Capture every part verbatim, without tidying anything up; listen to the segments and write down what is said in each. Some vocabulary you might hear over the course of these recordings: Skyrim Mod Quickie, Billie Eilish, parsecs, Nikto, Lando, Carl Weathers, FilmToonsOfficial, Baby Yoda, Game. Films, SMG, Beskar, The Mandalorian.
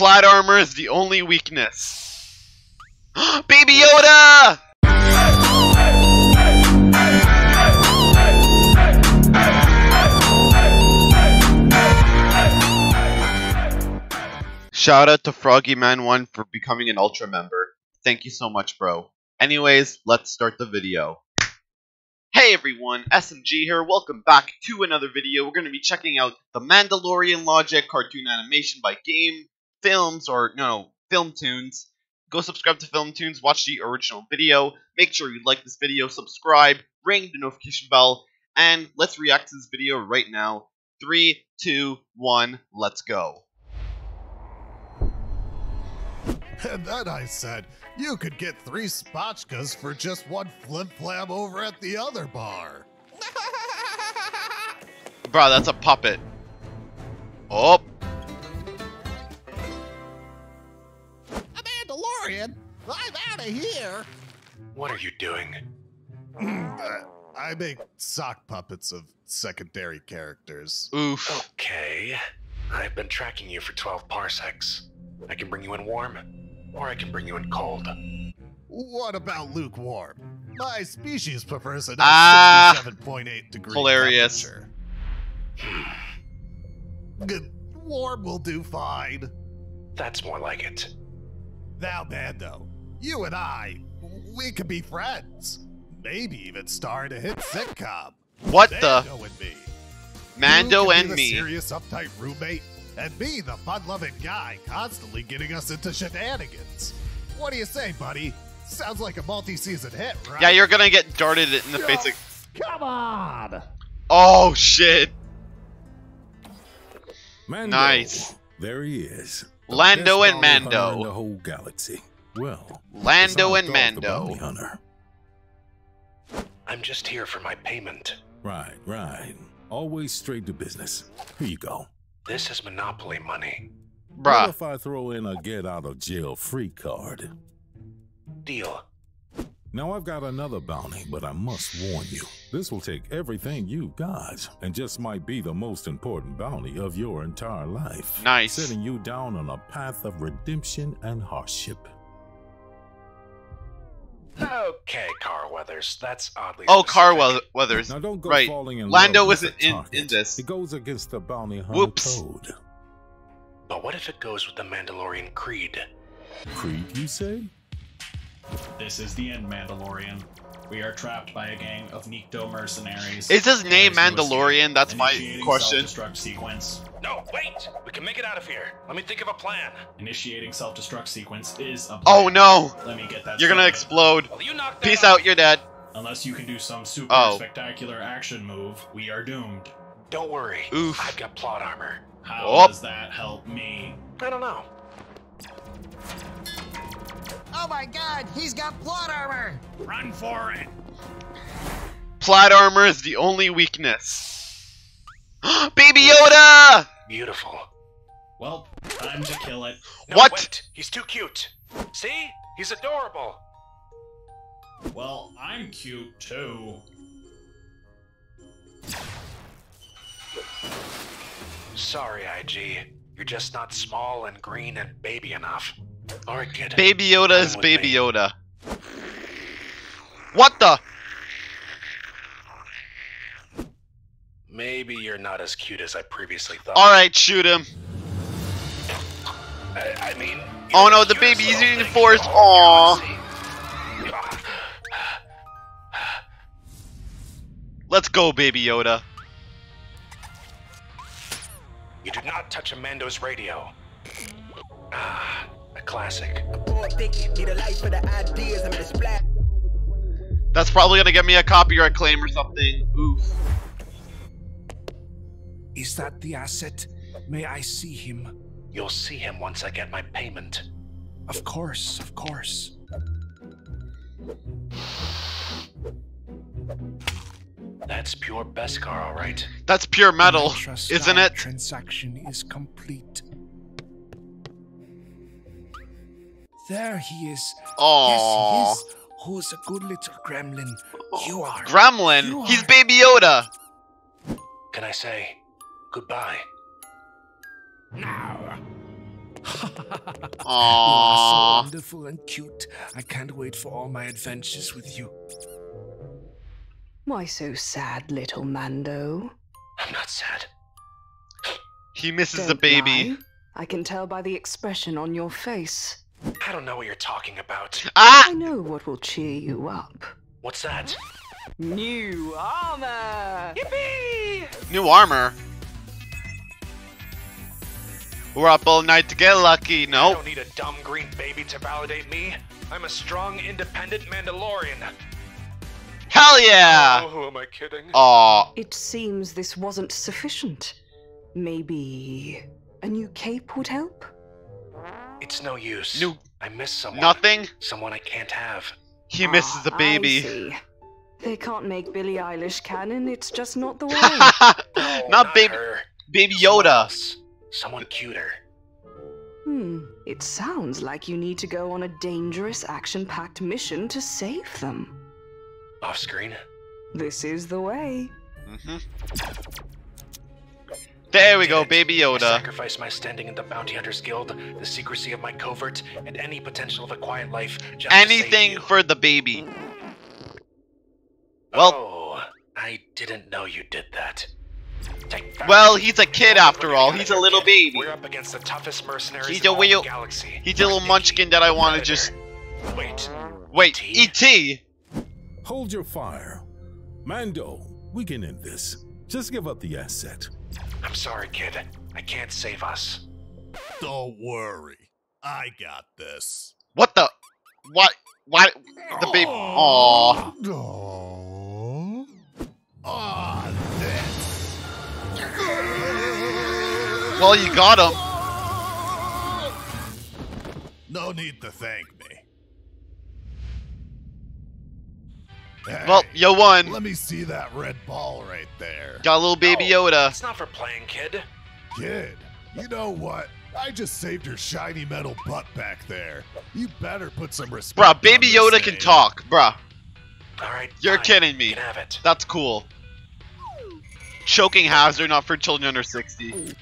flat armor is the only weakness. Baby Yoda! Shout out to Froggy Man one for becoming an Ultra member. Thank you so much, bro. Anyways, let's start the video. Hey everyone, S M G here, welcome back to another video. We're going to be checking out The Mandalorian Logic Cartoon Animation by Game, Films, or no, FilmToons. Go subscribe to FilmToons, watch the original video, make sure you like this video, subscribe, ring the notification bell, and let's react to this video right now. three, two, one, let's go. And then I said, you could get three spotchkas for just one flip-flap over at the other bar. Bro, that's a puppet. Oh. A Mandalorian? I'm out of here. What are you doing? uh, I make sock puppets of secondary characters. Oof. Okay. I've been tracking you for twelve parsecs. I can bring you in warm. Or I can bring you in cold. What about lukewarm? My species prefers a uh, sixty-seven point eight degrees. Hilarious. Good. Warm will do fine. That's more like it. Now, Mando, you and I, we could be friends. Maybe even star in a hit sitcom. What the? Mando and me. Mando and me. Serious, uptight roommate. And be the fun-loving guy constantly getting us into shenanigans. What do you say, buddy? Sounds like a multi-season hit, right? Yeah, you're gonna get darted in the oh, face. Of... Come on! Oh, shit. Mando. Nice. There he is. The Lando and Mando. In the whole galaxy. Well, Lando and Mando. I'm just here for my payment. Right, right. Always straight to business. Here you go. This is Monopoly money. Bruh. What if I throw in a get-out-of-jail-free card? Deal. Now, I've got another bounty, but I must warn you. This will take everything you've got, and just might be the most important bounty of your entire life. Nice. Setting you down on a path of redemption and hardship. Okay, Carl Weathers. That's oddly. Oh, Carl Weathers. Now don't go right. falling in Lando love isn't in, in this. It goes against the bounty hunter Whoops. code. But what if it goes with the Mandalorian creed? Creed, you say? This is the end, Mandalorian. We are trapped by a gang of Nikto mercenaries. Is his name Mandalorian? That's my question. Self-destruct sequence. No, wait. We can make it out of here. Let me think of a plan. Initiating self-destruct sequence is a plan. Oh no! Let me get that. You're gonna explode. Well, you knock that Peace out. out. You're dead. Unless you can do some super oh. spectacular action move, we are doomed. Don't worry. Oof. I've got plot armor. How oh. does that help me? I don't know. Oh my god, he's got plot armor! Run for it! Plot armor is the only weakness. Baby Yoda! Beautiful. Well, time to kill it. No, what? Wait. He's too cute. See? He's adorable. Well, I'm cute too. Sorry, I G. You're just not small and green and baby enough. Or get Baby Yoda is Baby Yoda. What the? Maybe you're not as cute as I previously thought. Alright, shoot him. I, I mean... Oh no, the baby's eating the force. Aww. Let's go, Baby Yoda. You do not touch a Mando's radio. Ah... Classic. That's probably gonna get me a copyright claim or something. Oof. Is that the asset? May I see him? You'll see him once I get my payment. Of course, of course. That's pure Beskar, all right. That's pure metal, isn't it? Transaction is complete. There he is. Oh, yes, he is. Who's a good little gremlin? You are. Gremlin? You are. He's Baby Yoda. Can I say goodbye? Now. Aww. You are so wonderful and cute. I can't wait for all my adventures with you. Why so sad, little Mando? I'm not sad. He misses a baby. Lie. I can tell by the expression on your face. I don't know what you're talking about. Ah! I know what will cheer you up. What's that? New armor! Yippee! New armor? We're up all night to get lucky. No. I don't need a dumb green baby to validate me. I'm a strong, independent Mandalorian. Hell yeah! Oh, who am I kidding? Aww. It seems this wasn't sufficient. Maybe a new cape would help? It's no use. New. I miss someone. Nothing? Someone I can't have. He ah, misses the baby. I see. They can't make Billie Eilish canon. It's just not the way. no, not, not baby. Her. Baby Yoda. Someone cuter. Hmm. It sounds like you need to go on a dangerous, action-packed mission to save them. Off screen. This is the way. Mm-hmm. There we go, Baby Yoda. I sacrificed my standing in the Bounty Hunters Guild, the secrecy of my covert, and any potential of a quiet life. Just anything to save you. For the baby. Well, oh, I didn't know you did that. Take that. Well, he's a kid after all. He's a little baby. We're up against the toughest mercenaries he's in a, the galaxy. He's a little munchkin that I want to just. Wait. Wait. E T. Hold your fire, Mando. We can end this. Just give up the asset. I'm sorry, kid. I can't save us. Don't worry. I got this. What the? What? Why? The baby. Aww. Aww. Aww. This. Well, you got him. No need to thank me. Hey. Well, you won. Let me see that red ball right there. Got a little baby Yoda. It's not for playing, kid. Kid, you know what? I just saved your shiny metal butt back there. You better put some respect. Bruh, baby Yoda name. Can talk, bruh. All right, you're fine. Kidding me. You can have it. That's cool. Choking hazard, not for children under sixty.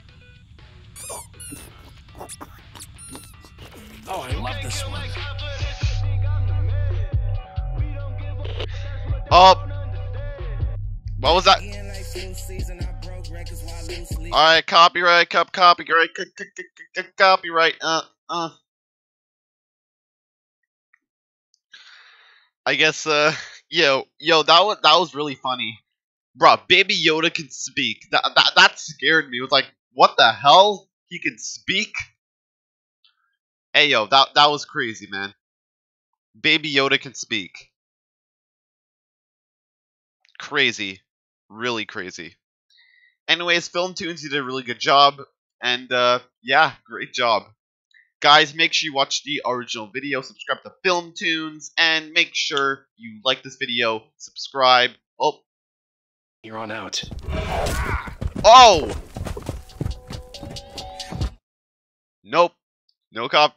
Oh, I love this one. Oh. What was that? Alright, copyright, cop, copyright, copyright, uh, uh. I guess, uh, yo, yo, that was, that was really funny. Bruh, Baby Yoda can speak. That, that, that scared me. It was like, what the hell? He can speak? Hey, yo, that, that was crazy, man. Baby Yoda can speak. Crazy. Really crazy. Anyways, FilmToons, you did a really good job, and uh, yeah, great job. Guys, make sure you watch the original video, subscribe to FilmToons, and make sure you like this video, subscribe. Oh. You're on out. Oh! Nope. No cop.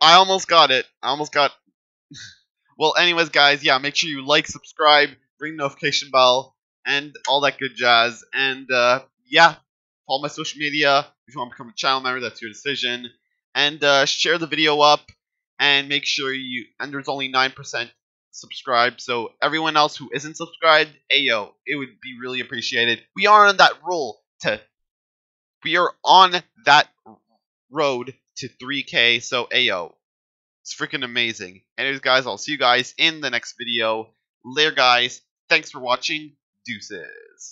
I almost got it. I almost got... Well, anyways, guys, yeah, make sure you like, subscribe, ring the notification bell, and all that good jazz. And uh, yeah, follow my social media. If you want to become a channel member, that's your decision. And uh, share the video up, and make sure you. And there's only nine percent subscribed, so everyone else who isn't subscribed, ayo, it would be really appreciated. We are on that roll to. We are on that road to three K. So ayo, it's freaking amazing. Anyways, guys, I'll see you guys in the next video. Later, guys. Thanks for watching. Deuces.